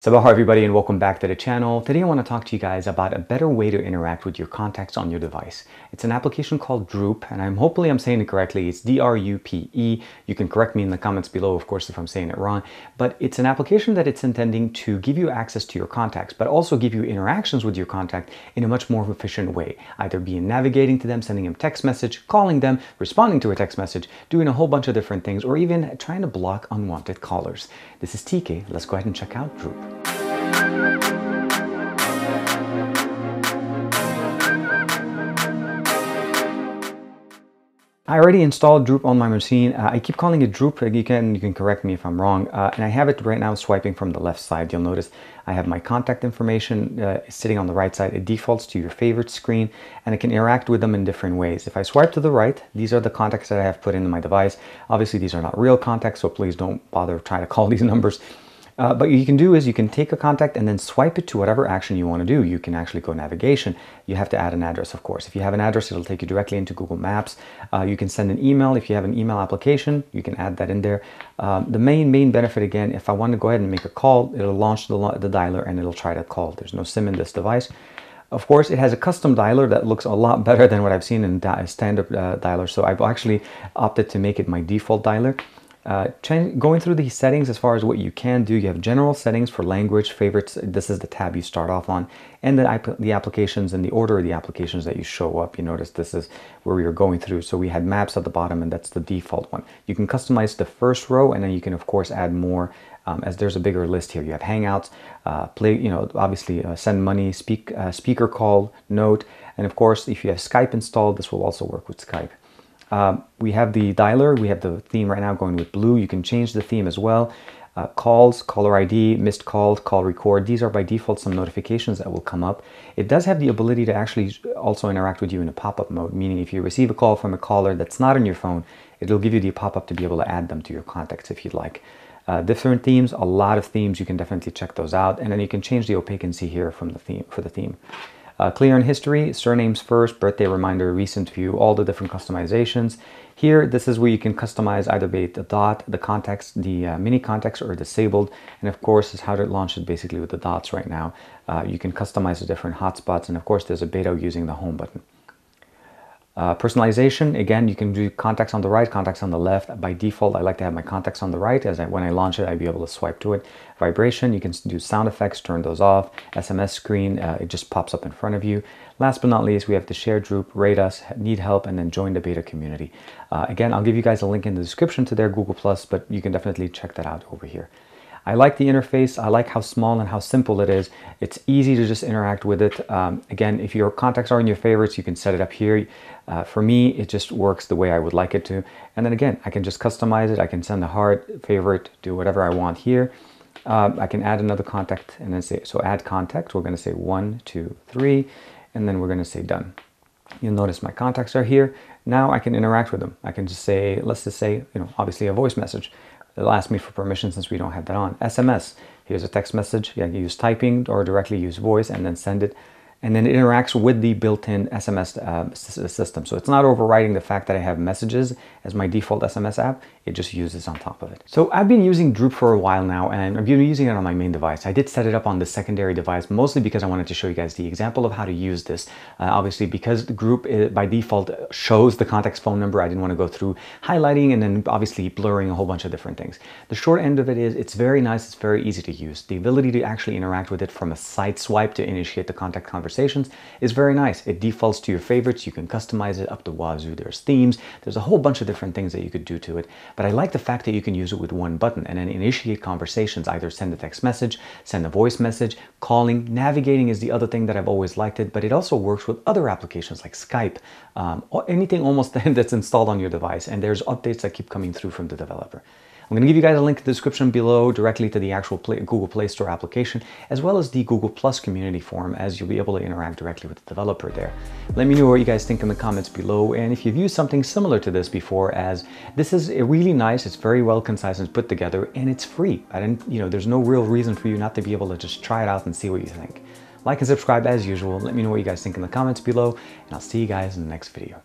Sabaha everybody and welcome back to the channel. Today I want to talk to you guys about a better way to interact with your contacts on your device. It's an application called Drupe, and hopefully I'm saying it correctly. It's D-R-U-P-E. You can correct me in the comments below, of course, if I'm saying it wrong. But it's an application that it's intending to give you access to your contacts, but also give you interactions with your contact in a much more efficient way. Either being navigating to them, sending them text message, calling them, responding to a text message, doing a whole bunch of different things, or even trying to block unwanted callers. This is TK. Let's go ahead and check out Drupe. I already installed Drupe on my machine. I keep calling it Drupe. You can correct me if I'm wrong. And I have it right now swiping from the left side. You'll notice I have my contact information sitting on the right side. It defaults to your favorite screen, and I can interact with them in different ways. If I swipe to the right, these are the contacts that I have put into my device. Obviously, these are not real contacts, so please don't bother trying to call these numbers. But what you can do is you can take a contact and then swipe it to whatever action you want to do. You can actually go navigation. You have to add an address, of course. If you have an address, it'll take you directly into Google Maps. You can send an email. If you have an email application, you can add that in there. The main benefit, again, if I want to go ahead and make a call, it'll launch the dialer and it'll try to call. There's no SIM in this device. Of course, it has a custom dialer that looks a lot better than what I've seen in standard dialer. So I've actually opted to make it my default dialer. Going through the settings as far as what you can do, you have general settings for language, favorites. This is the tab you start off on, and the applications and the order of the applications that you show up. You notice this is where we were going through. So we had maps at the bottom, and that's the default one. You can customize the first row, and then you can of course add more as there's a bigger list here. You have Hangouts, send money, speaker call, note, and of course if you have Skype installed, this will also work with Skype. We have the dialer, we have the theme right now going with blue. You can change the theme as well. Calls, caller ID, missed calls, call record. These are by default some notifications that will come up. It does have the ability to actually also interact with you in a pop-up mode, meaning if you receive a call from a caller that's not on your phone, it'll give you the pop-up to be able to add them to your contacts if you'd like. Different themes, a lot of themes. You can definitely check those out, and then you can change the opacity here from the theme for the theme. Clear in history, surnames first, birthday reminder, recent view, all the different customizations. Here, this is where you can customize either by the dot, the contacts, the mini contacts, or disabled. And of course, is how to launch it basically with the dots right now. You can customize the different hotspots. And of course, there's a beta using the home button. Personalization, again, you can do contacts on the right, contacts on the left. By default, I like to have my contacts on the right. When I launch it, I'd be able to swipe to it. Vibration, you can do sound effects, turn those off. SMS screen, it just pops up in front of you. Last but not least, we have the share Drupe, rate us, need help, and then join the beta community. Again, I'll give you guys a link in the description to their Google+, but you can definitely check that out over here. I like the interface. I like how small and how simple it is. It's easy to just interact with it. Again, if your contacts are in your favorites, you can set it up here. For me, it just works the way I would like it to. And then again, I can just customize it. I can send a heart, favorite, do whatever I want here. I can add another contact and then say, so add contact. We're going to say 1, 2, 3, and then we're going to say done. You'll notice my contacts are here. Now I can interact with them. I can just say, let's just say, you know, obviously a voice message. It'll ask me for permission since we don't have that on. SMS, here's a text message. You can use typing or directly use voice and then send it. And then it interacts with the built-in SMS system. So it's not overriding the fact that I have messages as my default SMS app. It just uses on top of it. So I've been using Drupe for a while now, and I've been using it on my main device. I did set it up on the secondary device, mostly because I wanted to show you guys the example of how to use this. Obviously, because the Drupe by default shows the contact's phone number, I didn't want to go through highlighting and then obviously blurring a whole bunch of different things. The short end of it is it's very nice. It's very easy to use. The ability to actually interact with it from a side swipe to initiate the contact conversation is very nice. It defaults to your favorites. You can customize it up the wazoo. There's themes. There's a whole bunch of different things that you could do to it. But I like the fact that you can use it with one button and then initiate conversations, either send a text message, send a voice message, calling. Navigating is the other thing that I've always liked it, but it also works with other applications like Skype, anything almost that's installed on your device. And there's updates that keep coming through from the developer. I'm going to give you guys a link in the description below directly to the actual Google Play Store application, as well as the Google Plus community forum, as you'll be able to interact directly with the developer there. Let me know what you guys think in the comments below, and if you've used something similar to this before, as this is really nice, it's very well concise and put together, and it's free. There's no real reason for you not to be able to just try it out and see what you think. Like and subscribe as usual. Let me know what you guys think in the comments below, and I'll see you guys in the next video.